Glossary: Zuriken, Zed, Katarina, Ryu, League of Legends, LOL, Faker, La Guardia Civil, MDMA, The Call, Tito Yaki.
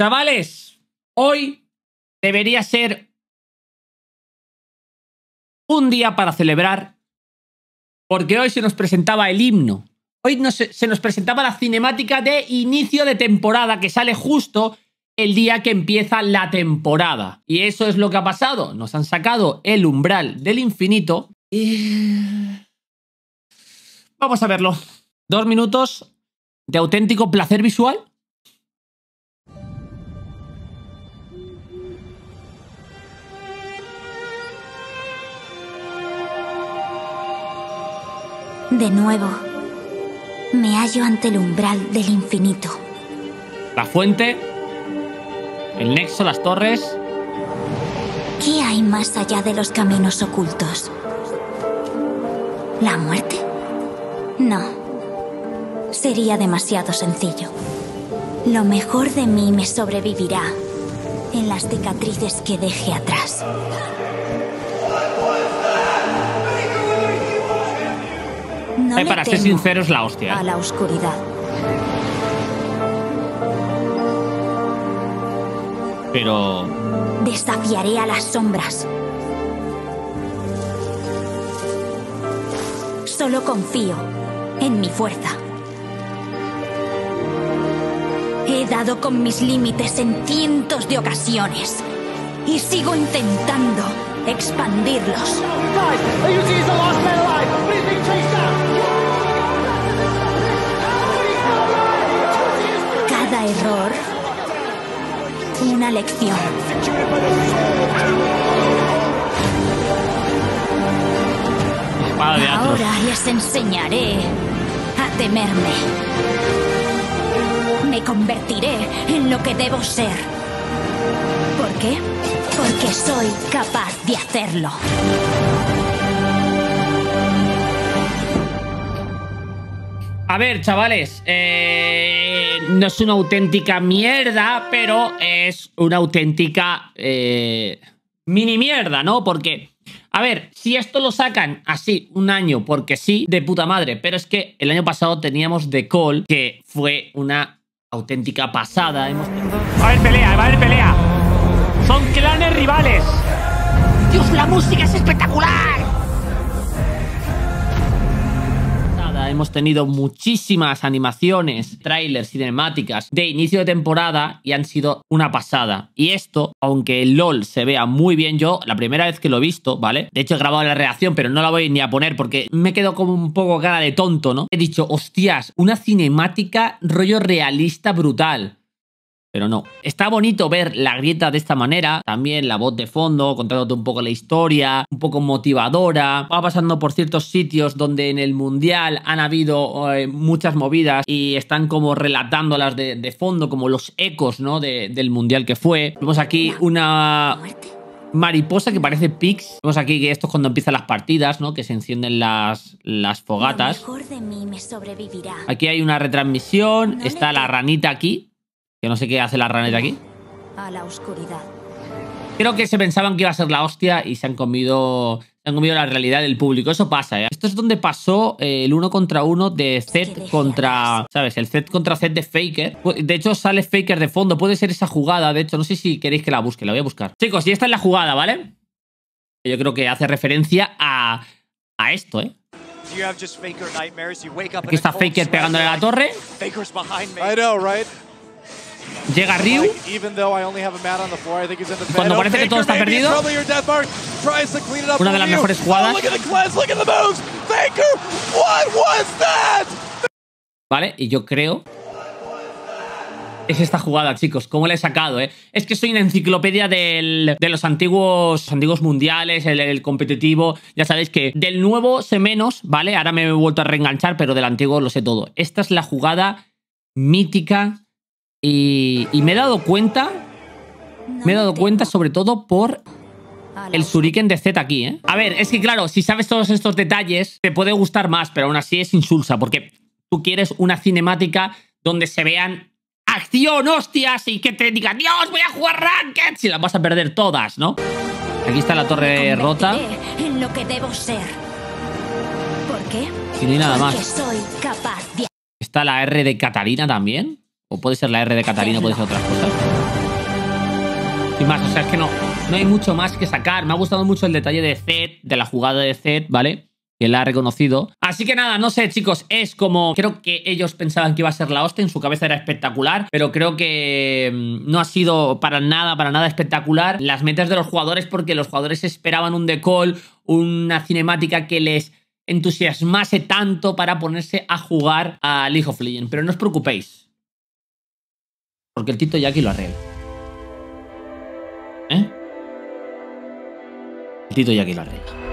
Chavales, hoy debería ser un día para celebrar, porque hoy se nos presentaba el himno. Hoy se nos presentaba la cinemática de inicio de temporada, que sale justo el día que empieza la temporada. Y eso es lo que ha pasado. Nos han sacado el umbral del infinito. Y... vamos a verlo. 2 minutos de auténtico placer visual. De nuevo, me hallo ante el umbral del infinito. La fuente, el nexo, las torres. ¿Qué hay más allá de los caminos ocultos? ¿La muerte? No, sería demasiado sencillo. Lo mejor de mí me sobrevivirá en las cicatrices que deje atrás. No para ser sinceros, la hostia. A la oscuridad. Pero... desafiaré a las sombras. Solo confío en mi fuerza. He dado con mis límites en cientos de ocasiones. Y sigo intentando expandirlos. Cada error, una lección. Ahora les enseñaré a temerme. Me convertiré en lo que debo ser. ¿Por qué? Porque soy capaz de hacerlo. A ver, chavales, no es una auténtica mierda, pero es una auténtica mini mierda, ¿no? Porque, a ver, si esto lo sacan así un año, porque sí, de puta madre, pero es que el año pasado teníamos The Call, que fue una auténtica pasada. Va a haber pelea, va a haber pelea. Son clanes rivales. Dios, la música es espectacular. Hemos tenido muchísimas animaciones, trailers, cinemáticas de inicio de temporada y han sido una pasada. Y esto, aunque el LOL se vea muy bien, yo la primera vez que lo he visto, ¿vale? De hecho he grabado la reacción, pero no la voy ni a poner porque me quedo como un poco cara de tonto, ¿no? He dicho, hostias, una cinemática rollo realista brutal. Pero no. Está bonito ver la grieta de esta manera. También la voz de fondo, contándote un poco la historia, un poco motivadora. Va pasando por ciertos sitios donde en el mundial han habido muchas movidas y están como relatándolas de fondo, como los ecos, ¿no? Del mundial que fue. Vemos aquí una mariposa que parece Pix. Vemos aquí que esto es cuando empiezan las partidas, ¿no? Que se encienden las fogatas. Lo mejor de mí me sobrevivirá. Aquí hay una retransmisión. No está la ranita aquí. Que no sé qué hace la ranita aquí. A la oscuridad. Creo que se pensaban que iba a ser la hostia y se han comido la realidad del público. Eso pasa, ¿eh? Esto es donde pasó el 1 contra 1 de Zed contra... ¿sabes? El Zed contra Zed de Faker. De hecho, sale Faker de fondo. Puede ser esa jugada. De hecho, no sé si queréis que la busque. La voy a buscar. Chicos, y esta es la jugada, ¿vale? Yo creo que hace referencia a esto, ¿eh? Aquí está Faker pegándole a la torre. I know, right? Llega Ryu. Cuando parece que todo está perdido. Una de las mejores jugadas. Vale, y yo creo... es esta jugada, chicos. ¿Cómo la he sacado, eh? Es que soy una enciclopedia de los antiguos mundiales, el competitivo. Ya sabéis que del nuevo sé menos, ¿vale? Ahora me he vuelto a reenganchar, pero del antiguo lo sé todo. Esta es la jugada mítica. Y me he dado cuenta sobre todo por el Zuriken de Zed aquí, ¿eh? A ver, es que claro, si sabes todos estos detalles, te puede gustar más, pero aún así es insulsa, porque tú quieres una cinemática donde se vean acción, hostias, y que te digan, Dios, voy a jugar Ranked, si las vas a perder todas, ¿no? Aquí está la torre rota. En lo que debo ser. ¿Por qué? Y ni nada más. Está la R de Katarina también. O puede ser la R de Katarina, puede ser otras cosas. Sin más, o sea, es que no hay mucho más que sacar. Me ha gustado mucho el detalle de Zed, de la jugada de Zed, ¿vale? Que la ha reconocido. Así que nada, no sé, chicos, es como... Creo que ellos pensaban que iba a ser la hostia, en su cabeza era espectacular, pero creo que no ha sido para nada espectacular las metas de los jugadores, porque los jugadores esperaban un The Call, una cinemática que les entusiasmase tanto para ponerse a jugar a League of Legends. Pero no os preocupéis, porque el Tito Yaki lo arregla. El Tito Yaki lo arregla.